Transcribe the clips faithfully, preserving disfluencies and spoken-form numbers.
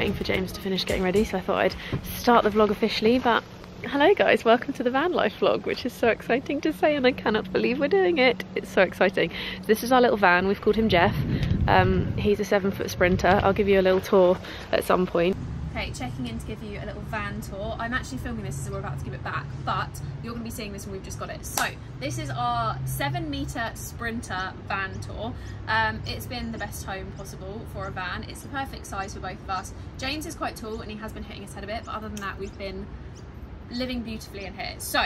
waiting for James to finish getting ready, so I thought I'd start the vlog officially. But hello guys, welcome to the van life vlog, which is so exciting to say, and I cannot believe we're doing it. It's so exciting. This is our little van. We've called him Jeff. Um, he's a seven foot Sprinter. I'll give you a little tour at some point. Okay, checking in to give you a little van tour. I'm actually filming this as we're about to give it back, but you're going to be seeing this when we've just got it. So this is our seven metre Sprinter van tour. Um, it's been the best home possible for a van. It's the perfect size for both of us. James is quite tall and he has been hitting his head a bit, but other than that we've been living beautifully in here. So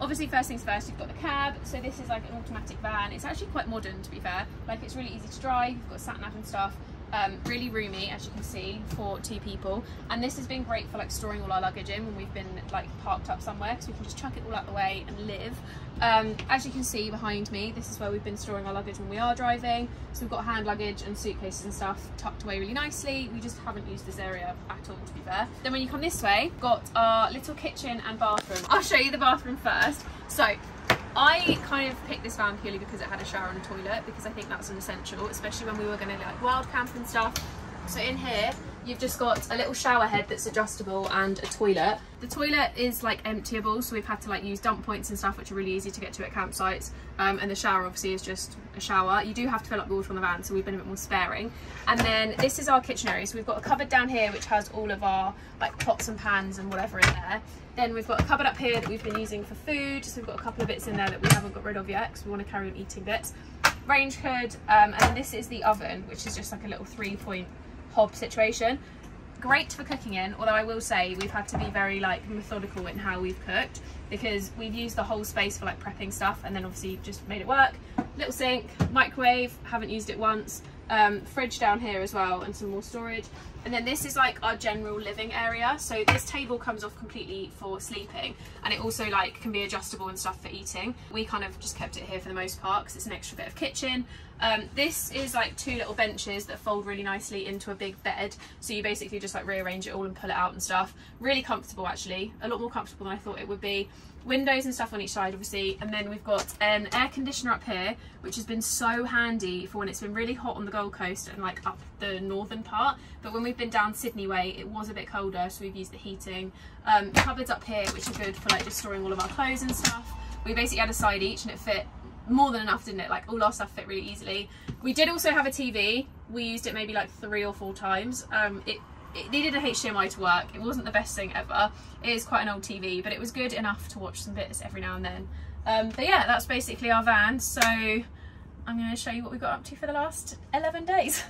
obviously first things first, you've got the cab. So this is like an automatic van. It's actually quite modern, to be fair. Like, it's really easy to drive. You've got sat nav and stuff. Um, really roomy, as you can see, for two people, and this has been great for like storing all our luggage in when we've been like parked up somewhere, because we can just chuck it all out the way and live. Um, as you can see behind me, this is where we've been storing our luggage when we are driving, so we've got hand luggage and suitcases and stuff tucked away really nicely. We just haven't used this area at all, to be fair. Then when you come this way, we've got our little kitchen and bathroom. I'll show you the bathroom first. So I kind of picked this van purely because it had a shower and a toilet, because I think that's an essential, especially when we were going to like wild camp and stuff. So in here you've just got a little shower head that's adjustable and a toilet. The toilet is like emptyable, so we've had to like use dump points and stuff, which are really easy to get to at campsites. Um, and the shower obviously is just a shower. You do have to fill up the water on the van, so we've been a bit more sparing. And then this is our kitchen area. So we've got a cupboard down here which has all of our like pots and pans and whatever in there. Then we've got a cupboard up here that we've been using for food, so we've got a couple of bits in there that we haven't got rid of yet because we want to carry on eating bits. Range hood, um, and this is the oven, which is just like a little three-point hob situation. Great for cooking in, although I will say we've had to be very like methodical in how we've cooked, because we've used the whole space for like prepping stuff and then obviously just made it work. Little sink, microwave, haven't used it once. Um, fridge down here as well, and some more storage. And then this is like our general living area. So this table comes off completely for sleeping, and it also like can be adjustable and stuff for eating. We kind of just kept it here for the most part because it's an extra bit of kitchen. Um, this is like two little benches that fold really nicely into a big bed, so you basically just like rearrange it all and pull it out and stuff. Really comfortable, actually a lot more comfortable than I thought it would be. Windows and stuff on each side obviously, and then we've got an air conditioner up here, which has been so handy for when it's been really hot on the Gold Coast and like up the northern part. But when we've been down Sydney way, it was a bit colder, so we've used the heating. Um, cupboards up here, which are good for like just storing all of our clothes and stuff. We basically had a side each and it fit more than enough, didn't it? Like all our stuff fit really easily. We did also have a T V. We used it maybe like three or four times. Um, it It needed a H D M I to work. It wasn't the best thing ever. It is quite an old T V, but it was good enough to watch some bits every now and then. Um, but yeah, that's basically our van. So I'm going to show you what we got up to for the last eleven days.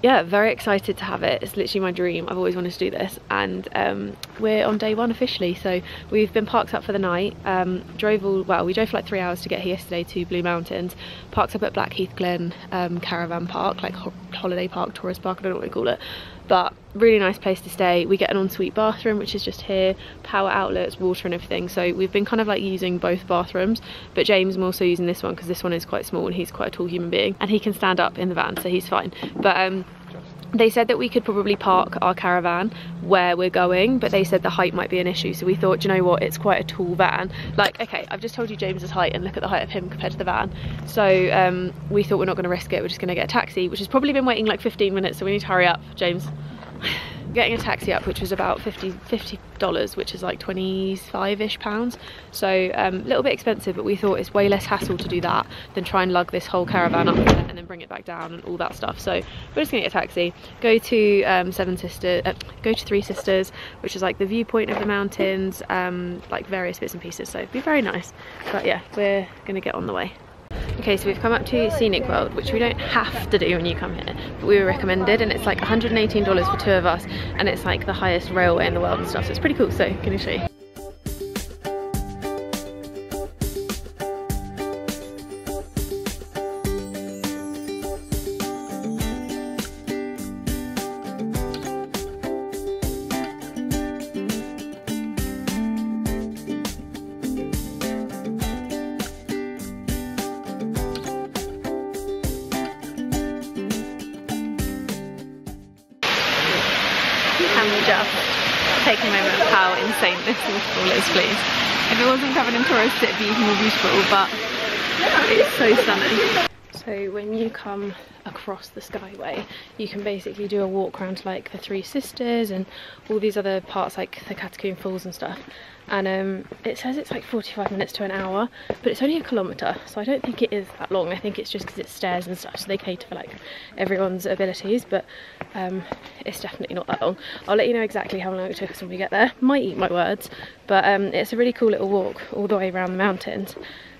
Yeah, very excited to have it. It's literally my dream. I've always wanted to do this, and um, we're on day one officially. So we've been parked up for the night. Um, drove all well. We drove for like three hours to get here yesterday to Blue Mountains. Parked up at Blackheath Glen um, Caravan Park, like ho holiday park, tourist park. I don't know what we call it, but really nice place to stay. We get an ensuite bathroom, which is just here. Power outlets, water, and everything. So we've been kind of like using both bathrooms, but James I'm also using this one because this one is quite small and he's quite a tall human being, and he can stand up in the van, so he's fine. But um, they said that we could probably park our caravan where we're going, but they said the height might be an issue. So we thought, you know what, it's quite a tall van. Like, okay, I've just told you James's height, and look at the height of him compared to the van. So um, we thought we're not going to risk it. We're just going to get a taxi, which has probably been waiting like fifteen minutes. So we need to hurry up, James. Getting a taxi up, which was about fifty dollars, which is like twenty-five-ish pounds. So a um, little bit expensive, but we thought it's way less hassle to do that than try and lug this whole caravan up there and then bring it back down and all that stuff. So we're just gonna get a taxi, go to um, Seven Sisters, uh, go to Three Sisters, which is like the viewpoint of the mountains, um, like various bits and pieces. So it'd be very nice. But yeah, we're gonna get on the way. Okay, so we've come up to Scenic World, which we don't have to do when you come here, but we were recommended, and it's like one hundred and eighteen dollars for two of us, and it's like the highest railway in the world and stuff, so it's pretty cool. So can you show you? Please. If it wasn't covered in tourists, it'd be even more beautiful, but it's so stunning. So when you come across across the Skyway, you can basically do a walk around like the Three Sisters and all these other parts like the Catacomb Falls and stuff. And um, it says it's like forty-five minutes to an hour, but it's only a kilometre, so I don't think it is that long. I think it's just because it's stairs and stuff, so they cater for like everyone's abilities, but um, it's definitely not that long. I'll let you know exactly how long it took us when we get there. Might eat my words, but um, it's a really cool little walk all the way around the mountains.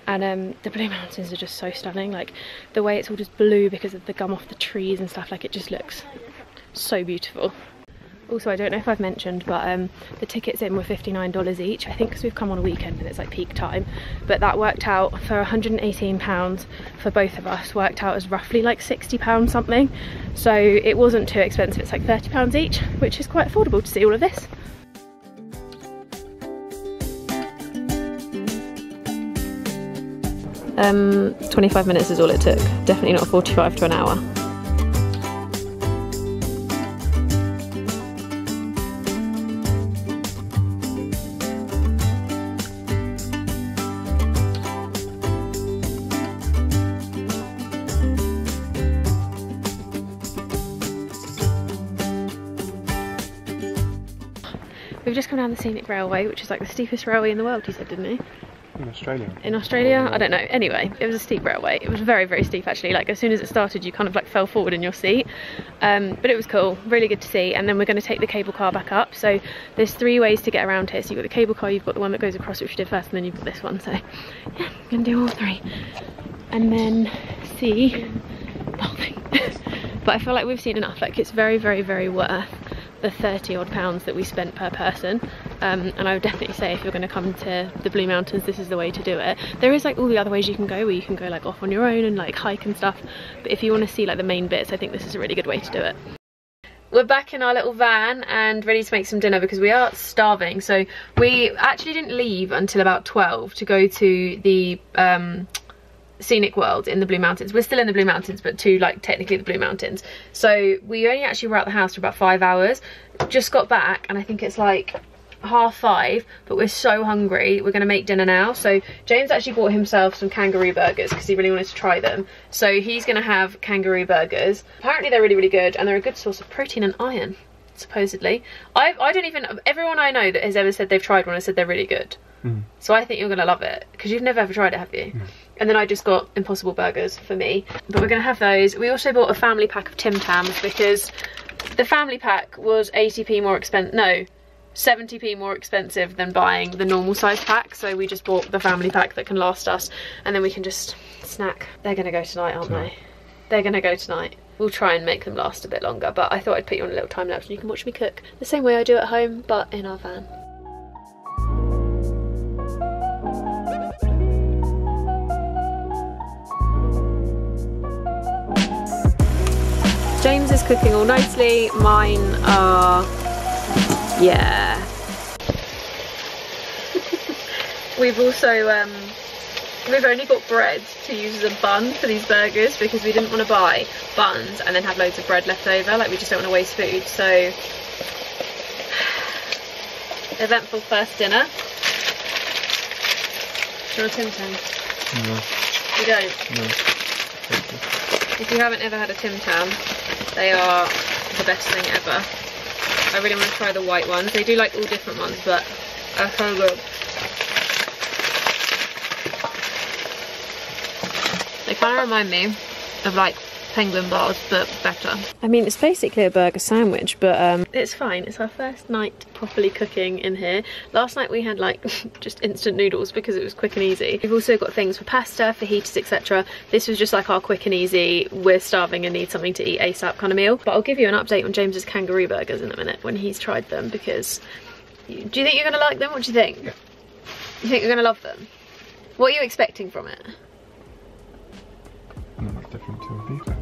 And um, the Blue Mountains are just so stunning, like the way it's all just blue because of the gum off the trees and stuff, like it just looks so beautiful. Also, I don't know if I've mentioned, but um, the tickets in were fifty-nine dollars each, I think because we've come on a weekend and it's like peak time, but that worked out for one hundred and eighteen pounds for both of us, worked out as roughly like sixty pounds something, so it wasn't too expensive. It's like thirty pounds each, which is quite affordable to see all of this. Um, twenty-five minutes is all it took, definitely not forty-five to an hour. We've just come down the Scenic Railway, which is like the steepest railway in the world, you said, didn't you? In Australia. In Australia? I don't know. Anyway, it was a steep railway. It was very, very steep actually. Like as soon as it started, you kind of like fell forward in your seat. Um, but it was cool. Really good to see. And then we're going to take the cable car back up. So there's three ways to get around here. So you've got the cable car, you've got the one that goes across, which we did first, and then you've got this one. So yeah, I'm going to do all three. And then see the whole thing. But I feel like we've seen enough. Like it's very, very, very worth the thirty odd pounds that we spent per person, um, and I would definitely say if you're going to come to the Blue Mountains, this is the way to do it. There is like all the other ways you can go, where you can go like off on your own and like hike and stuff, but if you want to see like the main bits, I think this is a really good way to do it. We're back in our little van and ready to make some dinner because we are starving. So we actually didn't leave until about twelve to go to the um Scenic World in the Blue Mountains. We're still in the Blue Mountains, but to like technically the Blue Mountains. So we only actually were at the house for about five hours, just got back, and I think it's like half five, but we're so hungry we're gonna make dinner now. So James actually bought himself some kangaroo burgers because he really wanted to try them, so he's gonna have kangaroo burgers. Apparently they're really, really good, and they're a good source of protein and iron, supposedly. I I don't even, everyone I know that has ever said they've tried one has said they're really good. Mm. So I think you're gonna love it because you've never ever tried it, have you? Mm. And then I just got Impossible Burgers for me, but we're gonna have those. We also bought a family pack of Tim Tams because the family pack was eighty p more expensive, no, seventy p more expensive than buying the normal size pack, so we just bought the family pack that can last us, and then we can just snack. They're gonna go tonight, aren't they? They're gonna go tonight. We'll try and make them last a bit longer, but I thought I'd put you on a little time lapse and you can watch me cook the same way I do at home, but in our van. James is cooking all nicely, mine are, yeah. We've also, um, we've only got bread to use as a bun for these burgers because we didn't want to buy buns and then have loads of bread left over, like we just don't want to waste food, so eventful first dinner. Do you want a Tim Tam? No. You don't? No. Thank you. If you haven't ever had a Tim Tam, they are the best thing ever. I really want to try the white ones. They do like all different ones, but they're so good. They kind of remind me of like penguin bars, but better. I mean, it's basically a burger sandwich, but um, it's fine. It's our first night properly cooking in here. Last night we had like just instant noodles because it was quick and easy. We've also got things for pasta, fajitas, etc. This was just like our quick and easy, we're starving and need something to eat ASAP kind of meal. But I'll give you an update on James's kangaroo burgers in a minute when he's tried them, because do you think you're gonna like them? What do you think? Yeah. You think you're gonna love them? What are you expecting from it? Not much different to a beef sandwich.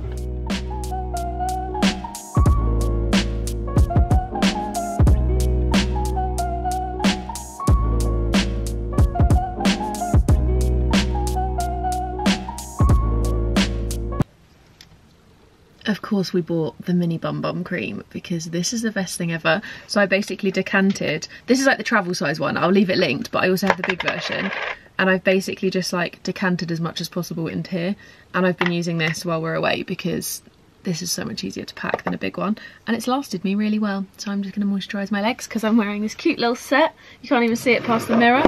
Of course we bought the mini Bum Bum Cream because this is the best thing ever. So I basically decanted, this is like the travel size one, I'll leave it linked, but I also have the big version, and I've basically just like decanted as much as possible into here, and I've been using this while we're away because This is so much easier to pack than a big one, and it's lasted me really well. So I'm just going to moisturise my legs because I'm wearing this cute little set. You can't even see it past the mirror,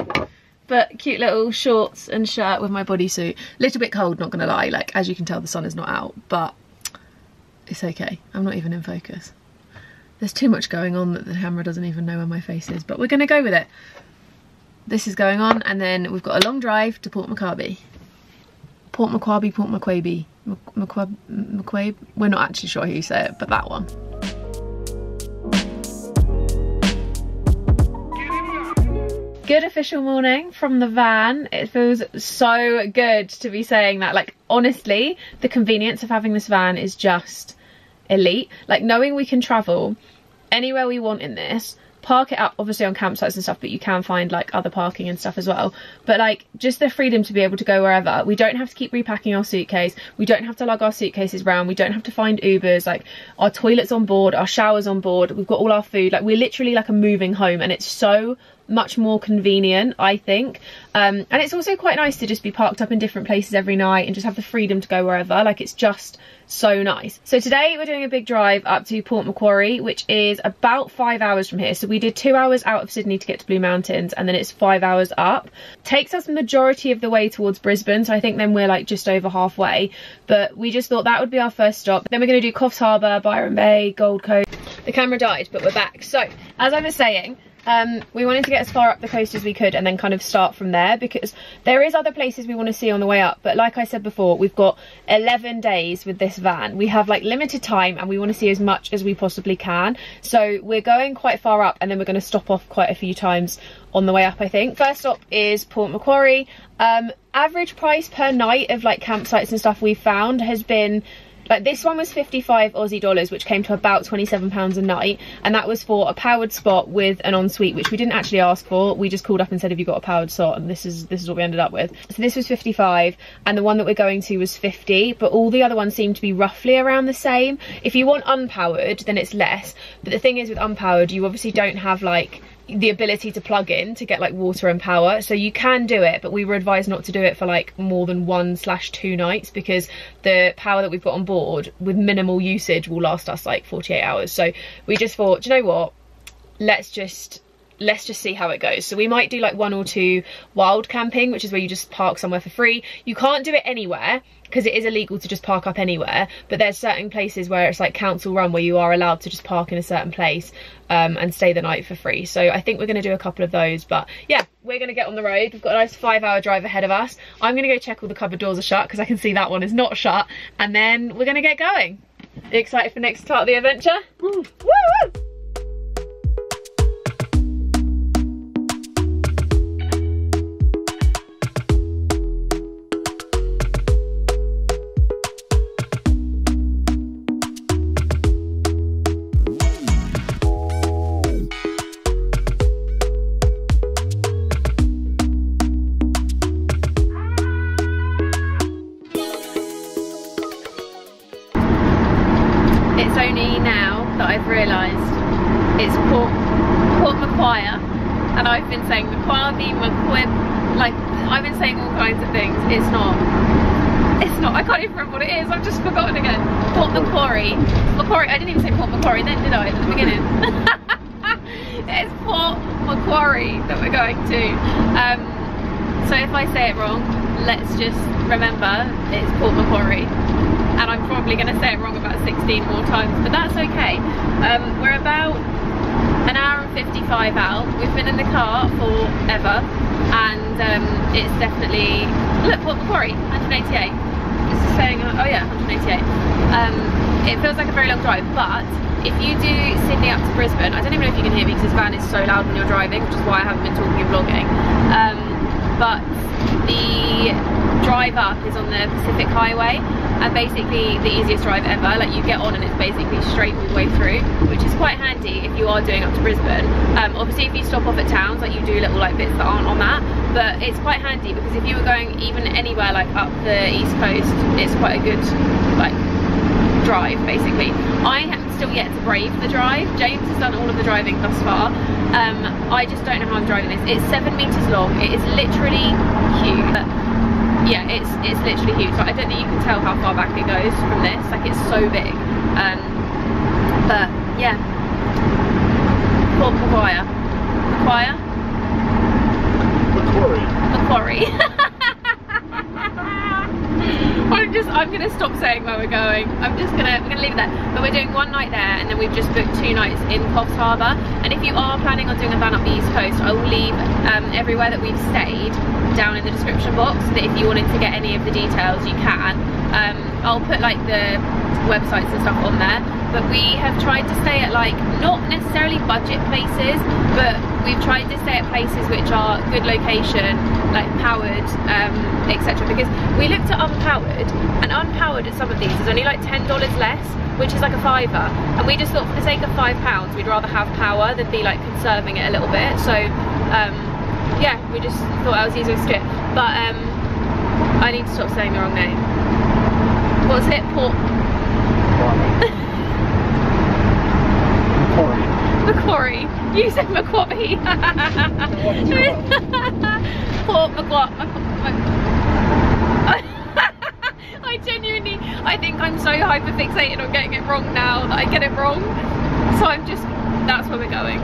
but cute little shorts and shirt with my bodysuit. Little bit cold, not going to lie. Like, as you can tell, the sun is not out, but it's okay. I'm not even in focus. There's too much going on that the camera doesn't even know where my face is, but we're going to go with it. This is going on, and then we've got a long drive to Port Macquarie. Port Macquarie, Port Macquarie. McQuabe, McQuabe, we're not actually sure who you say it, but that one. Good official morning from the van. It feels so good to be saying that. Like, honestly, the convenience of having this van is just elite. Like, knowing we can travel anywhere we want in this, park it up obviously on campsites and stuff, but you can find like other parking and stuff as well, but like just the freedom to be able to go wherever. We don't have to keep repacking our suitcase, we don't have to lug our suitcases around, we don't have to find Ubers. Like, our toilet's on board, our shower's on board, we've got all our food. Like, we're literally like a moving home, and it's so much more convenient, I think. Um and it's also quite nice to just be parked up in different places every night and just have the freedom to go wherever. Like, it's just so nice. So today we're doing a big drive up to Port Macquarie, which is about five hours from here. So we did two hours out of Sydney to get to Blue Mountains, and then it's five hours up. Takes us majority of the way towards Brisbane, so I think then we're like just over halfway, but we just thought that would be our first stop. Then we're going to do Coffs Harbour, Byron Bay, Gold Coast. The camera died, but we're back. So as I was saying, Um, we wanted to get as far up the coast as we could and then kind of start from there, because there is other places we want to see on the way up, but like I said before, we've got eleven days with this van. We have like limited time and we want to see as much as we possibly can, so we're going quite far up and then we're going to stop off quite a few times on the way up, I think. First stop is Port Macquarie. Um, average price per night of like campsites and stuff we've found has been, like, this one was fifty-five Aussie dollars, which came to about twenty-seven pounds a night, and that was for a powered spot with an ensuite, which we didn't actually ask for. We just called up and said, have you got a powered spot? And this is this is what we ended up with. So this was fifty-five, and the one that we're going to was fifty, but all the other ones seem to be roughly around the same. If you want unpowered, then it's less, but the thing is with unpowered, you obviously don't have like the ability to plug in to get like water and power, so you can do it, but we were advised not to do it for like more than one slash two nights, because the power that we've got on board with minimal usage will last us like forty-eight hours. So we just thought, do you know what, let's just let's just see how it goes. So we might do like one or two wild camping, which is where you just park somewhere for free. You can't do it anywhere because it is illegal to just park up anywhere, but there's certain places where it's like council run where you are allowed to just park in a certain place um, and stay the night for free. So I think we're going to do a couple of those, but yeah, we're going to get on the road. We've got a nice five hour drive ahead of us. I'm going to go check all the cupboard doors are shut, because I can see that one is not shut, and then we're going to get going. Are you excited for next part of the adventure? Woo! Woo! Pacific Highway, and basically the easiest drive ever. Like, you get on and it's basically straight all the way through, which is quite handy if you are doing up to Brisbane. Um, obviously if you stop off at towns, like, you do little like bits that aren't on that, but it's quite handy because if you were going even anywhere like up the east coast, it's quite a good like drive basically. I am still yet to brave the drive. James has done all of the driving thus far. Um, I just don't know how I'm driving this. It's seven meters long. It is literally huge. Yeah, it's it's literally huge. Like, I don't think you can tell how far back it goes from this. Like, it's so big. Um, but yeah, Port Macquarie. Macquarie? Macquarie. Macquarie. I'm just, I'm gonna stop saying where we're going. I'm just gonna, we're gonna leave it there. But we're doing one night there, and then we've just booked two nights in Coffs Harbour. And if you are planning on doing a van up the East Coast, I will leave um, everywhere that we've stayed down in the description box, so that if you wanted to get any of the details, you can. Um, I'll put like the websites and stuff on there. But we have tried to stay at like, not necessarily budget places, but we've tried to stay at places which are good location, like powered, um, et cetera. Because we looked at unpowered, and unpowered at some of these is only like ten dollars less, which is like a fiver. And we just thought for the sake of five pounds, we'd rather have power than be like conserving it a little bit. So um, yeah, we just thought that was easier to do it. But um, I need to stop saying the wrong name. What's it? Port? Macquarie. Macquarie. You said Macquarie. Port Macquarie. I genuinely, I think I'm so hyper fixated on getting it wrong now that I get it wrong. So I'm just, that's where we're going.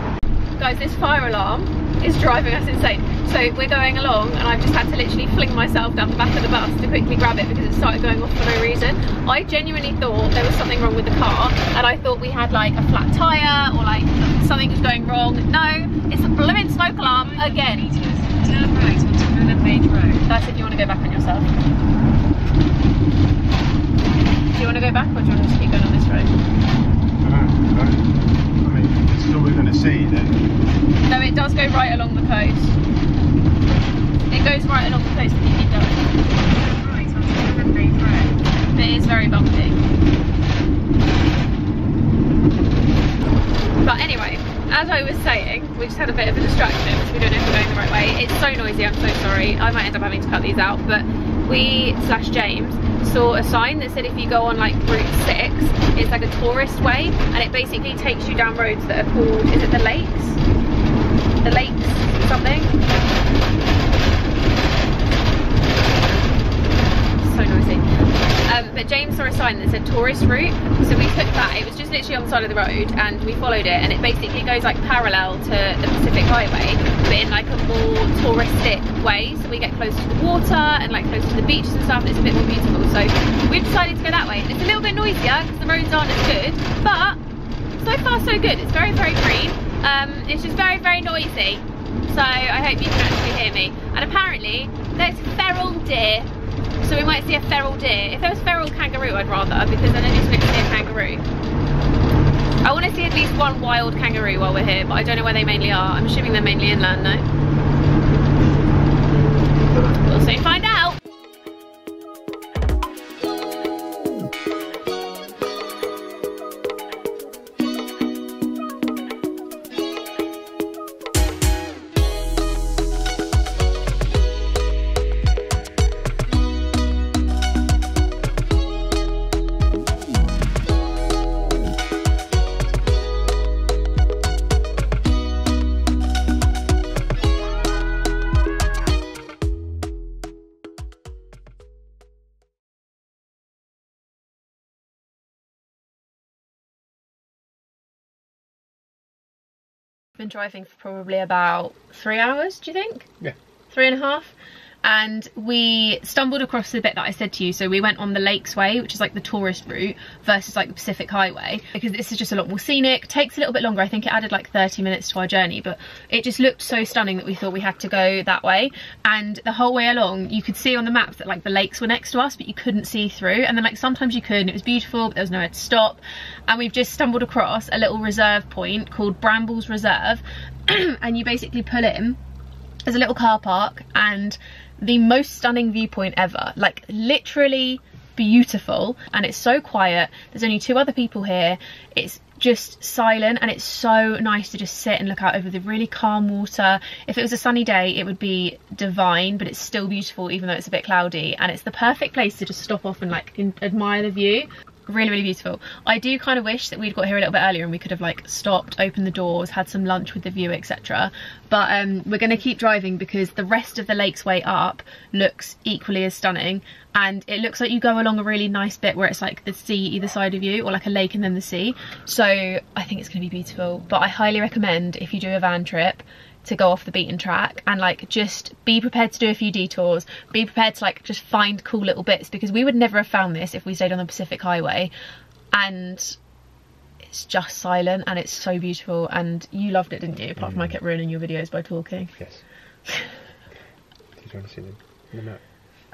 Guys, this fire alarm is driving us insane. So we're going along, and I've just had to literally fling myself down the back of the bus to quickly grab it because it started going off for no reason. I genuinely thought there was something wrong with the car, and I thought we had like a flat tire or like something was going wrong. No, it's a blooming smoke alarm again. Turn right onto Flynn Beach Road. That's if you want to go back on yourself. Do you want to go back, or do you want to just keep going on this road? I don't know. So we're going to see that. No, it does go right along the coast. It goes right along the coast if you keep going. It is very bumpy. But anyway, as I was saying, we just had a bit of a distraction because we don't know if we're going the right way. It's so noisy, I'm so sorry. I might end up having to cut these out, but we slash James saw a sign that said if you go on like route six, it's like a tourist way, and it basically takes you down roads that are called, is it the lakes? The lakes something? So noisy. Um, but James saw a sign that said tourist route, so we took that. It was just literally on the side of the road, and we followed it, and it basically goes like parallel to the Pacific Highway, but in like a more touristic way, so we get close to the water and like close to the beaches and stuff. It's a bit more beautiful, so we've decided to go that way. It's a little bit noisier because the roads aren't as good, but so far so good. It's very very green. Um, it's just very very noisy, so I hope you can actually hear me. And apparently there's feral deer, so we might see a feral deer. If there was feral kangaroo, I'd rather, because then I just look to see a kangaroo. I want to see at least one wild kangaroo while we're here, but I don't know where they mainly are. I'm assuming they're mainly inland, no? We'll soon find out! Been driving for probably about three hours, do you think? Yeah. Three and a half. And we stumbled across the bit that I said to you. So we went on the Lakes Way, which is like the tourist route, versus like the Pacific Highway, because this is just a lot more scenic. Takes a little bit longer. I think it added like thirty minutes to our journey, but it just looked so stunning that we thought we had to go that way. And the whole way along, you could see on the maps that like the lakes were next to us, but you couldn't see through. And then like sometimes you could, and it was beautiful, but there was nowhere to stop. And we've just stumbled across a little reserve point called Brambles Reserve. And you basically pull in. There's a little car park, and the most stunning viewpoint ever, like literally beautiful. And it's so quiet, there's only two other people here, it's just silent, and it's so nice to just sit and look out over the really calm water. If it was a sunny day, it would be divine, but it's still beautiful even though it's a bit cloudy, and it's the perfect place to just stop off and like admire the view. really, really beautiful. I do kind of wish that we'd got here a little bit earlier and we could have like stopped, opened the doors, had some lunch with the view, et cetera. But um, we're going to keep driving because the rest of the Lakes Way up looks equally as stunning, and it looks like you go along a really nice bit where it's like the sea either side of you, or like a lake and then the sea. So I think it's going to be beautiful, but I highly recommend if you do a van trip to go off the beaten track and like just be prepared to do a few detours, be prepared to like just find cool little bits, because we would never have found this if we stayed on the Pacific Highway. And it's just silent and it's so beautiful, and you loved it, didn't you? Apart mm. from I kept ruining your videos by talking. Yes. Did you want to see them in the map?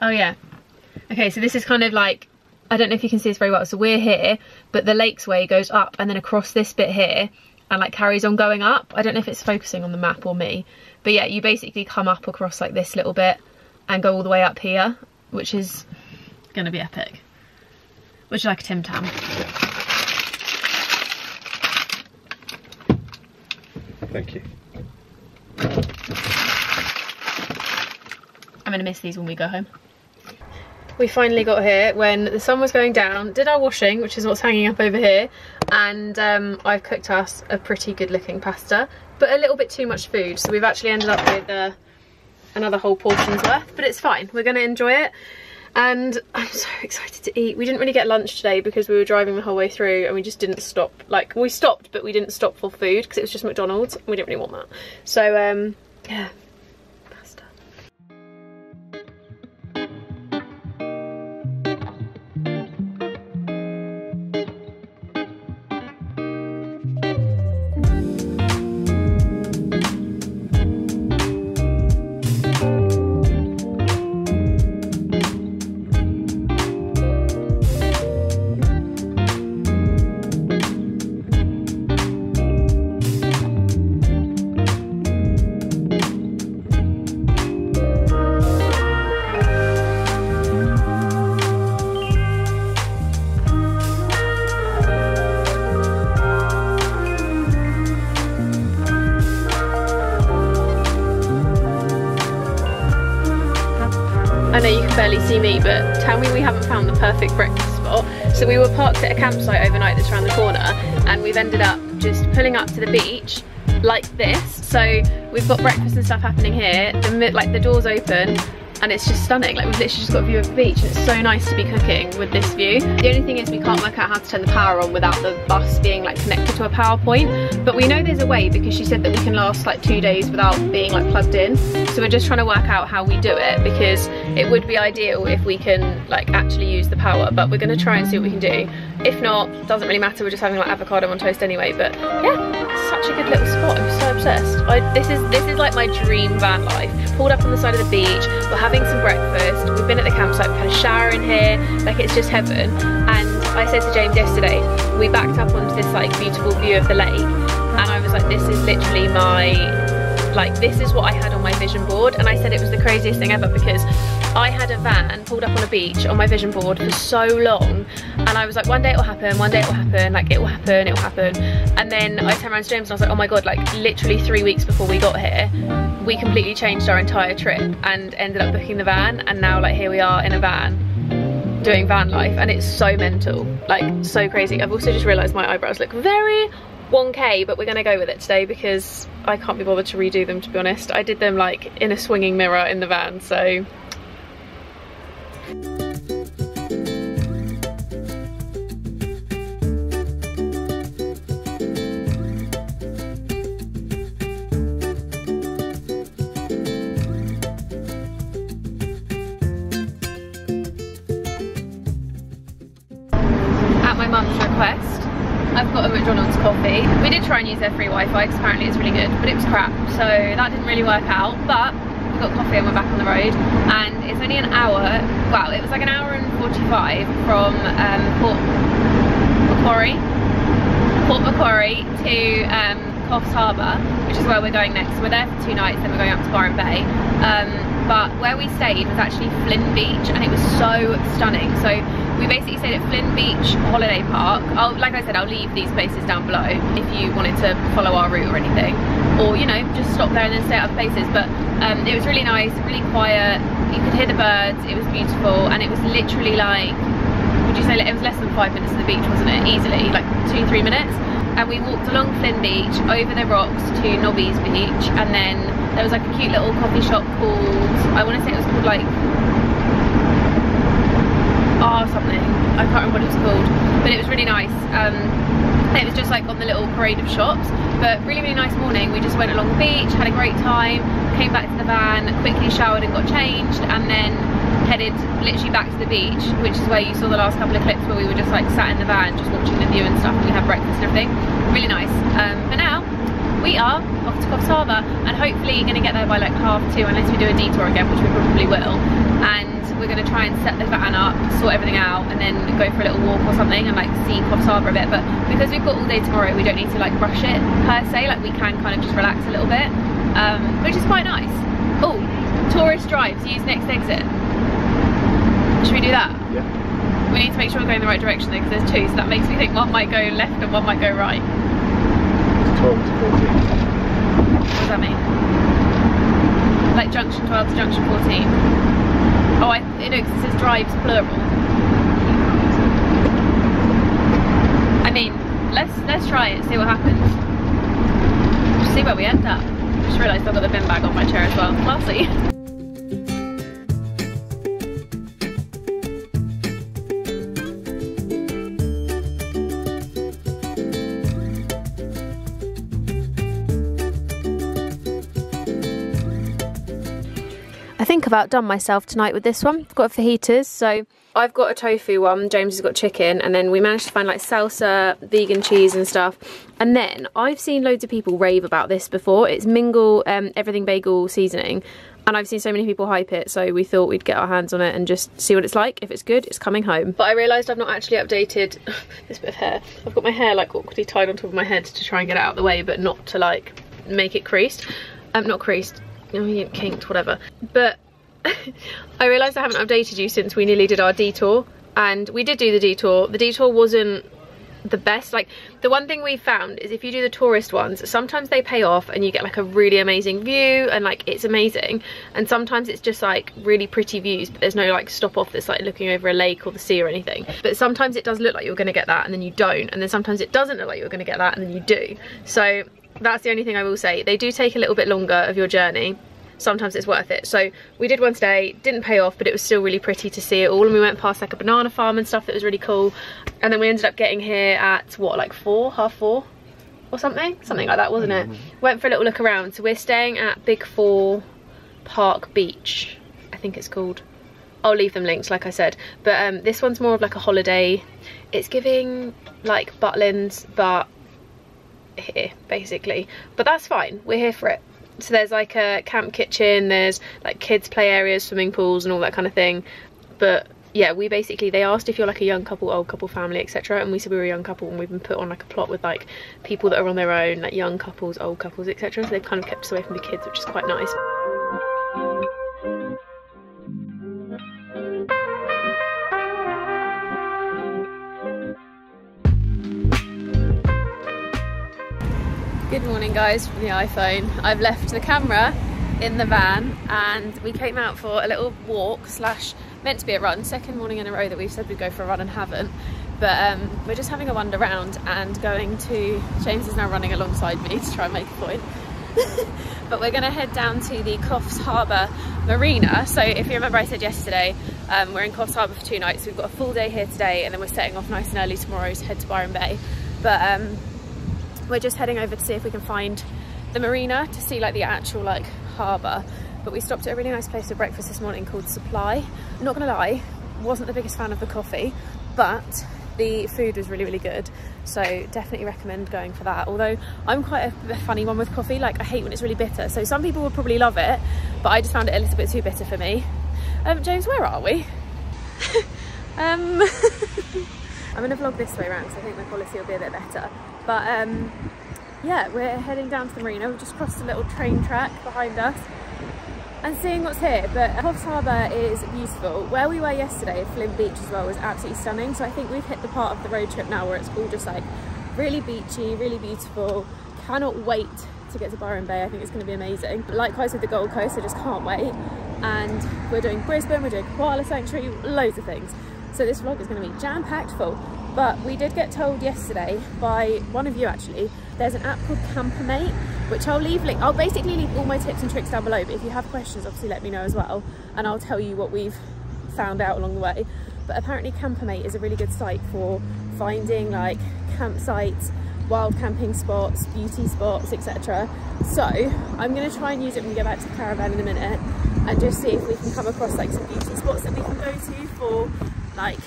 Oh yeah. Okay, so this is kind of like, I don't know if you can see this very well, so we're here, but the Lakes Way goes up and then across this bit here, and like carries on going up. I don't know if it's focusing on the map or me, but yeah, you basically come up across like this little bit and go all the way up here, which is gonna be epic. Would you like a Tim Tam? Thank you. I'm gonna miss these when we go home. We finally got here when the sun was going down, did our washing, which is what's hanging up over here, and um, I've cooked us a pretty good looking pasta, but a little bit too much food, so we've actually ended up with uh, another whole portion's worth, but it's fine, we're gonna enjoy it. And I'm so excited to eat. We didn't really get lunch today because we were driving the whole way through and we just didn't stop. Like, we stopped, but we didn't stop for food because it was just McDonald's and we didn't really want that. So um, yeah. Me, but tell me we haven't found the perfect breakfast spot. So we were parked at a campsite overnight that's around the corner, and we've ended up just pulling up to the beach like this. So we've got breakfast and stuff happening here, the, like the doors open, and it's just stunning. Like, we've literally just got a view of the beach, and it's so nice to be cooking with this view. The only thing is we can't work out how to turn the power on without the bus being like connected to a PowerPoint, but we know there's a way because she said that we can last like two days without being like plugged in. So we're just trying to work out how we do it, because it would be ideal if we can like actually use the power, but we're gonna try and see what we can do. If not, doesn't really matter, we're just having like avocado on toast anyway. But yeah, it's such a good little spot, I'm so obsessed. I, this is this is like my dream van life. Pulled up on the side of the beach, we're having some breakfast, we've been at the campsite, we've had a shower in here, like it's just heaven. And I said to James yesterday, we backed up onto this like beautiful view of the lake, and I was like, this is literally my, like this is what I had on my vision board. And I said it was the craziest thing ever, because I had a van pulled up on a beach on my vision board for so long, and I was like, one day it will happen, one day it will happen, like it will happen, it will happen. And then I turned around to James and I was like, oh my god, like literally three weeks before we got here, we completely changed our entire trip and ended up booking the van, and now like here we are in a van doing van life, and it's so mental, like so crazy. I've also just realised my eyebrows look very one K, but we're gonna go with it today because I can't be bothered to redo them, to be honest. I did them like in a swinging mirror in the van, so. At my mum's request, I've got a McDonald's coffee. We did try and use their free Wi-Fi because apparently it's really good, but it was crap, so that didn't really work out. But we got coffee and we're back on the road, and it's only an hour, well, it was like an hour and forty-five from um, Port Macquarie, Port Macquarie to um, Coffs Harbour, which is where we're going next. We're there for two nights, then we're going up to Byron Bay. Um, but where we stayed was actually Flynn Beach, and it was so stunning. So we basically stayed at Flynn Beach Holiday Park. I'll, like I said, I'll leave these places down below if you wanted to follow our route or anything, or you know, just stop there and then stay at other places. But um, it was really nice, really quiet, you could hear the birds, it was beautiful, and it was literally like would you say it was less than five minutes to the beach, wasn't it? Easily, like two, three minutes. And we walked along Flynn Beach, over the rocks to Nobby's Beach, and then there was like a cute little coffee shop called, I want to say it was called like R something, I can't remember what it was called, but it was really nice. Um, it was just like on the little parade of shops, but really, really nice morning. We just went along the beach, had a great time, came back to the van, quickly showered and got changed, and then headed literally back to the beach, which is where you saw the last couple of clips where we were just like sat in the van just watching the view and stuff, and we had breakfast and everything. Really nice. Um, but now we are off to Coffs Harbour, and hopefully you're going to get there by like half two, unless we do a detour again, which we probably will. And we're going to try and set the van up, sort everything out, and then go for a little walk or something and like see Coffs Harbour a bit. But because we've got all day tomorrow, we don't need to like rush it per se, like we can kind of just relax a little bit, um, which is quite nice. Oh, tourist drives, use next exit. Should we do that? Yeah. We need to make sure we're going the right direction though, because there's two, so that makes me think one might go left and one might go right. It's twelve to fourteen. What does that mean? Like junction twelve to junction fourteen. Oh, I know, because it says drives plural. I mean, let's let's try it, see what happens. Just see where we end up. I just realised I've got the bin bag on my chair as well. We'll see. I think I've outdone myself tonight with this one. I've got fajitas, so I've got a tofu one, James has got chicken, and then we managed to find like salsa, vegan cheese and stuff. And then I've seen loads of people rave about this before. It's Mingle um, Everything Bagel seasoning, and I've seen so many people hype it, so we thought we'd get our hands on it and just see what it's like. If it's good, it's coming home. But I realised I've not actually updated this bit of hair. I've got my hair like awkwardly tied on top of my head to try and get it out of the way, but not to like make it creased. Um, not creased. Kinked, whatever. But I realised I haven't updated you since we nearly did our detour, and we did do the detour. The detour wasn't the best. Like, the one thing we found is if you do the tourist ones, sometimes they pay off and you get like a really amazing view and like it's amazing, and sometimes it's just like really pretty views, but there's no like stop off that's like looking over a lake or the sea or anything. But sometimes it does look like you're going to get that and then you don't, and then sometimes it doesn't look like you're going to get that and then you do. So that's the only thing I will say. They do take a little bit longer of your journey. Sometimes it's worth it. So we did one today, didn't pay off, but it was still really pretty to see it all. And we went past like a banana farm and stuff that was really cool. And then we ended up getting here at what, like four, half four or something? Something like that, wasn't it? Went for a little look around. So we're staying at Big Four Park Beach, I think it's called. I'll leave them links, like I said. But um, this one's more of like a holiday. It's giving like Butlins, but here basically. But that's fine, we're here for it. So there's like a camp kitchen, there's like kids play areas, swimming pools and all that kind of thing. But yeah, we basically, they asked if you're like a young couple, old couple, family, etc., and we said we were a young couple, and we've been put on like a plot with like people that are on their own, like young couples, old couples, etc. So they've kind of kept us away from the kids, which is quite nice. Good morning guys, from the iPhone. I've left the camera in the van and we came out for a little walk slash meant to be a run. Second morning in a row that we've said we'd go for a run and haven't. But um, we're just having a wander round and going to, James is now running alongside me to try and make a point. But we're gonna head down to the Coffs Harbour Marina. So if you remember I said yesterday, um, we're in Coffs Harbour for two nights. We've got a full day here today and then we're setting off nice and early tomorrow to head to Byron Bay. But um, we're just heading over to see if we can find the marina to see like the actual like harbour. But we stopped at a really nice place for breakfast this morning called Supply. Not gonna lie, wasn't the biggest fan of the coffee, but the food was really, really good. So definitely recommend going for that. Although I'm quite a, a funny one with coffee. Like I hate when it's really bitter. So some people would probably love it, but I just found it a little bit too bitter for me. Um, James, where are we? um, I'm gonna vlog this way around because I think the quality will be a bit better. But um, yeah, we're heading down to the marina. We've just crossed a little train track behind us and seeing what's here. But Coffs Harbour is beautiful. Where we were yesterday, Flynn Beach as well, was absolutely stunning. So I think we've hit the part of the road trip now where it's all just like really beachy, really beautiful. Cannot wait to get to Byron Bay. I think it's going to be amazing. Likewise with the Gold Coast, I just can't wait. And we're doing Brisbane, we're doing Koala Sanctuary, loads of things. So So this vlog is going to be jam-packed full. But we did get told yesterday by one of you actually, there's an app called Campermate, which I'll leave link. I'll basically leave all my tips and tricks down below, but if you have questions, obviously let me know as well, and I'll tell you what we've found out along the way. But apparently Campermate is a really good site for finding like campsites, wild camping spots, beauty spots, et cetera. So I'm going to try and use it when we get back to the caravan in a minute, and just see if we can come across like some beauty spots that we can go to for like,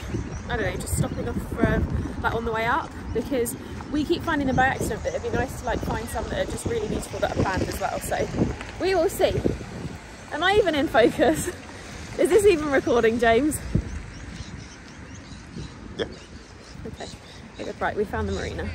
I don't know, just stopping off for, like on the way up, because we keep finding them by accident, but it'd be nice to like find some that are just really beautiful that are planned as well. So we will see. Am I even in focus? Is this even recording, James? Yeah. Okay. Okay, right, we found the marina.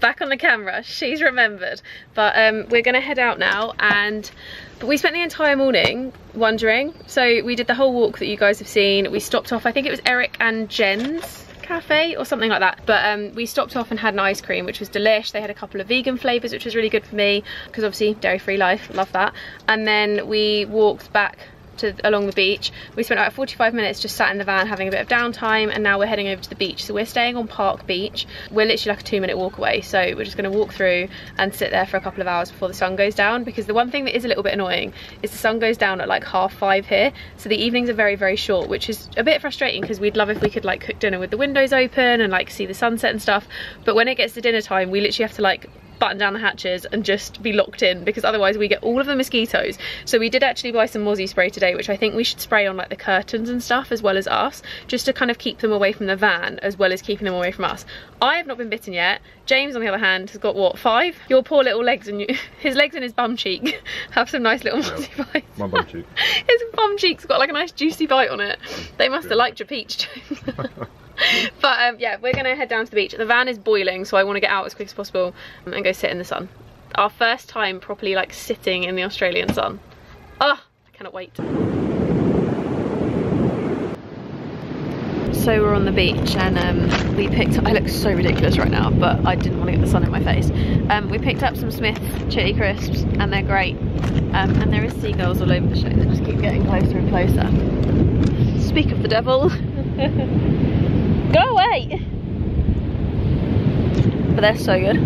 Back on the camera, she's remembered, but um, we're gonna head out now. And but we spent the entire morning wandering, so we did the whole walk that you guys have seen. We stopped off, I think it was Eric and Jen's cafe or something like that, but um, we stopped off and had an ice cream, which was delish. They had a couple of vegan flavors, which was really good for me, because obviously dairy-free life, love that. And then we walked back to along the beach. We spent about forty-five minutes just sat in the van having a bit of downtime, and now we're heading over to the beach. So we're staying on Park Beach. We're literally like a two minute walk away, so we're just going to walk through and sit there for a couple of hours before the sun goes down, because the one thing that is a little bit annoying is the sun goes down at like half five here, so the evenings are very very short, which is a bit frustrating, because we'd love if we could like cook dinner with the windows open and like see the sunset and stuff. But when it gets to dinner time, we literally have to like button down the hatches and just be locked in, because otherwise we get all of the mosquitoes. So we did actually buy some mozzie spray today, which I think we should spray on like the curtains and stuff as well as us, just to kind of keep them away from the van as well as keeping them away from us. I have not been bitten yet. James on the other hand has got what, five? Your poor little legs and you, his legs and his bum cheek have some nice little mozzie yeah, bites. My bum cheek. His bum cheek's got like a nice juicy bite on it. They must yeah. have liked your peach. But um, yeah, we're gonna head down to the beach. The van is boiling, so I want to get out as quick as possible and go sit in the sun. Our first time properly like sitting in the Australian sun. Ah, oh, I cannot wait. So we're on the beach, and um, we picked up, I look so ridiculous right now, but I didn't want to get the sun in my face. Um, we picked up some Smith's chili crisps, and they're great. Um, and there is seagulls all over the show. They just keep getting closer and closer. Speak of the devil. Go away! But they're so good.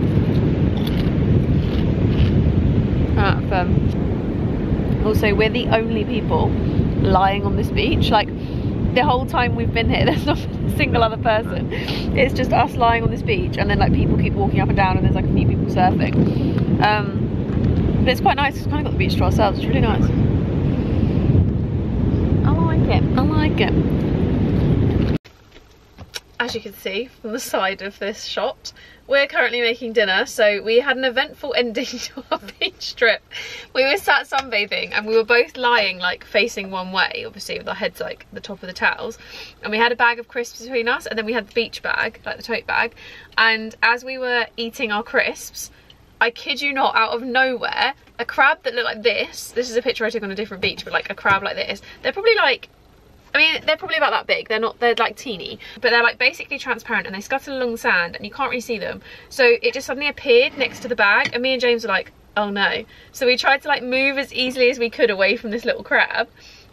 Ah, fun. Also, we're the only people lying on this beach. Like, the whole time we've been here, there's not a single other person. It's just us lying on this beach, and then like people keep walking up and down, and there's like a few people surfing. Um, but it's quite nice. We've kind of got the beach to ourselves. It's really nice. I like it. I like it. As you can see from the side of this shot, we're currently making dinner. So we had an eventful ending to our beach trip. We were sat sunbathing, and we were both lying like facing one way, obviously with our heads like the top of the towels, and we had a bag of crisps between us, and then we had the beach bag, like the tote bag. And as we were eating our crisps, I kid you not, out of nowhere, a crab that looked like this, this is a picture I took on a different beach, but like a crab like this, they're probably like, I mean, they're probably about that big. They're not, they're like teeny, but they're like basically transparent, and they scuttle along the sand, and you can't really see them. So it just suddenly appeared next to the bag, and me and James were like, oh no. So we tried to like move as easily as we could away from this little crab.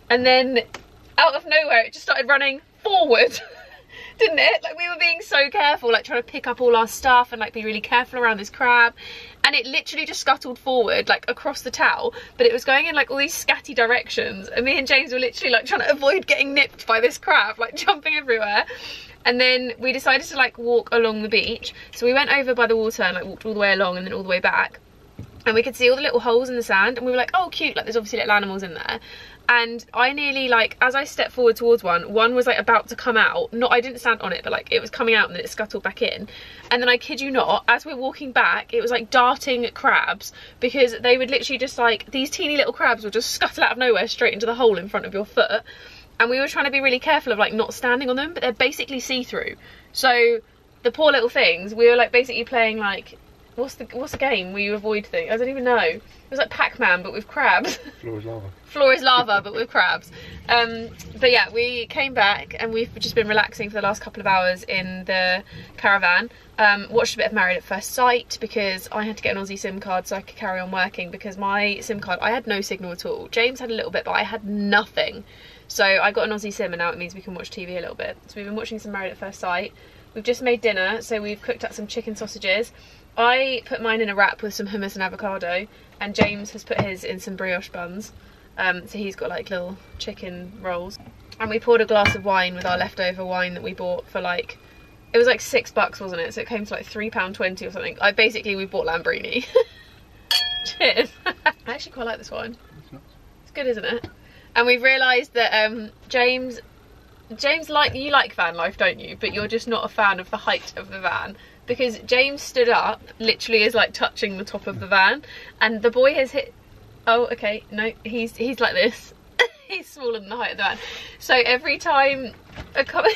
And then out of nowhere, it just started running forward. Didn't it? Like we were being so careful, like trying to pick up all our stuff and like be really careful around this crab, and it literally just scuttled forward like across the towel, but it was going in like all these scatty directions, and me and James were literally like trying to avoid getting nipped by this crab, like jumping everywhere. And then we decided to like walk along the beach, so we went over by the water and like walked all the way along and then all the way back. and we could see all the little holes in the sand, and we were like, oh cute, like there's obviously little animals in there. And I nearly, like, as I stepped forward towards one, one was like about to come out. Not, I didn't stand on it, but like it was coming out and then it scuttled back in. And then I kid you not, as we're walking back, it was like darting crabs, because they would literally just like, these teeny little crabs would just scuttle out of nowhere straight into the hole in front of your foot. And we were trying to be really careful of like not standing on them, but they're basically see-through. So the poor little things, we were like basically playing like, what's the what's the game where you avoid things? I don't even know. It was like Pac-Man but with crabs. Floor is lava. Floor is lava but with crabs. Um, but yeah, we came back and we've just been relaxing for the last couple of hours in the caravan. Um, watched a bit of Married at First Sight because I had to get an Aussie SIM card so I could carry on working, because my SIM card, I had no signal at all. James had a little bit, but I had nothing. So I got an Aussie SIM and now it means we can watch T V a little bit. So we've been watching some Married at First Sight. We've just made dinner, so we've cooked up some chicken sausages. I put mine in a wrap with some hummus and avocado, and James has put his in some brioche buns. Um, so he's got like little chicken rolls. And we poured a glass of wine with our leftover wine that we bought for like, it was like six bucks, wasn't it? So it came to like three pounds twenty or something. I basically, we bought Lambrini. Cheers. I actually quite like this wine. It's nice. It's good, isn't it? And we've realised that um, James, James like, you like van life, don't you? But you're just not a fan of the height of the van. Because James stood up, literally is like touching the top of the van, and the boy has hit, oh okay, no, he's he's like this. He's smaller than the height of the van. So every time a cupboard,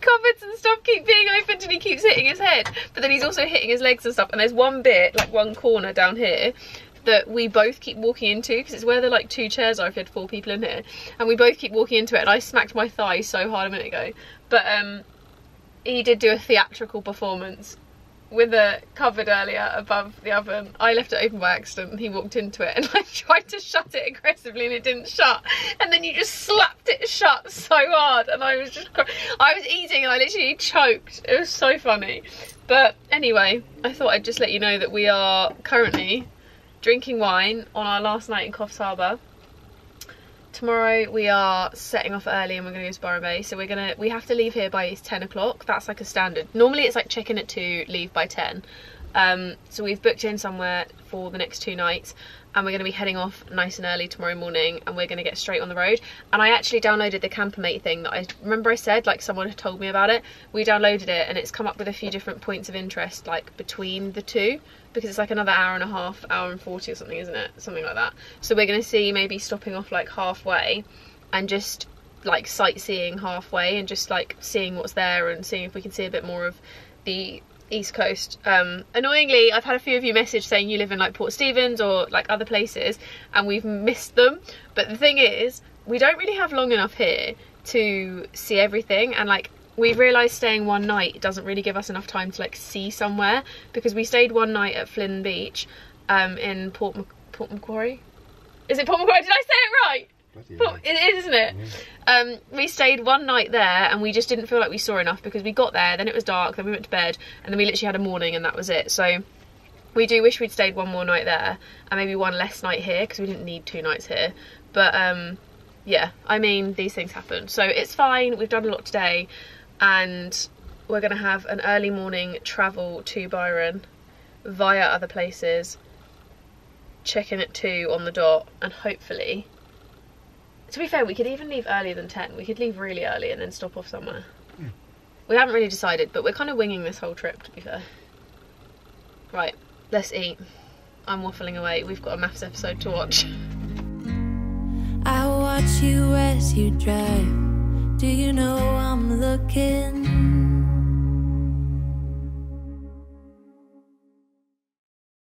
cupboards and stuff keep being opened and he keeps hitting his head, but then he's also hitting his legs and stuff, and there's one bit, like one corner down here, that we both keep walking into, because it's where the like two chairs are if you had four people in here, and we both keep walking into it, and I smacked my thigh so hard a minute ago, but um, he did do a theatrical performance with a cupboard earlier above the oven. I left it open by accident and he walked into it, and I tried to shut it aggressively and it didn't shut, and then you just slapped it shut so hard, and I was just crying. I was eating and I literally choked. It was so funny. But anyway, I thought I'd just let you know that we are currently drinking wine on our last night in Coffs Harbour. Tomorrow we are setting off early and we're going to go to Byron Bay, so we're gonna we have to leave here by ten o'clock. That's like a standard. Normally it's like check in at two, leave by ten. Um, so we've booked in somewhere for the next two nights, and we're going to be heading off nice and early tomorrow morning, and we're going to get straight on the road. And I actually downloaded the Campermate thing that I remember I said, like someone had told me about it. We downloaded it and it's come up with a few different points of interest like between the two, because it's like another hour and a half, hour and forty or something, isn't it? Something like that. So we're going to see maybe stopping off like halfway and just like sightseeing halfway and just like seeing what's there and seeing if we can see a bit more of the East Coast. Um, annoyingly, I've had a few of you message saying you live in like Port Stephens or like other places, and we've missed them. But the thing is, we don't really have long enough here to see everything, and like we've realised staying one night doesn't really give us enough time to like see somewhere, because we stayed one night at Flynn Beach um, in Port, Mac Port Macquarie. Is it Port Macquarie? Did I say it right? Port, it is, isn't it? Mm-hmm. Um, we stayed one night there and we just didn't feel like we saw enough, because we got there, then it was dark, then we went to bed, and then we literally had a morning and that was it. So we do wish we'd stayed one more night there and maybe one less night here, because we didn't need two nights here. But um, yeah, I mean, these things happen. So it's fine, we've done a lot today, and we're going to have an early morning travel to Byron via other places, check in at two on the dot, and hopefully... To be fair, we could even leave earlier than ten. We could leave really early and then stop off somewhere. Mm. We haven't really decided, but we're kind of winging this whole trip, to be fair. Right, let's eat. I'm waffling away. We've got a maths episode to watch. I watch you as you drive. Do you know I'm looking?